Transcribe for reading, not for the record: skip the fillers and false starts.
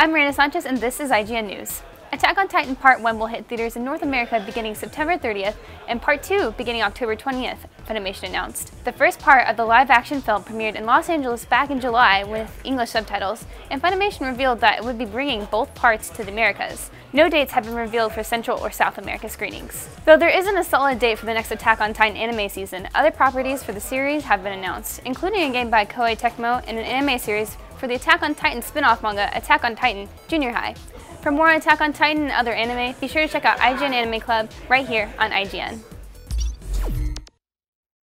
I'm Miranda Sanchez and this is IGN News. Attack on Titan Part 1 will hit theaters in North America beginning September 30th and Part 2 beginning October 20th, Funimation announced. The first part of the live-action film premiered in Los Angeles back in July with English subtitles, and Funimation revealed that it would be bringing both parts to the Americas. No dates have been revealed for Central or South America screenings. Though there isn't a solid date for the next Attack on Titan anime season, other properties for the series have been announced, including a game by Koei Tecmo and an anime series for the Attack on Titan spin-off manga Attack on Titan Junior High. For more on Attack on Titan and other anime, be sure to check out IGN Anime Club right here on IGN.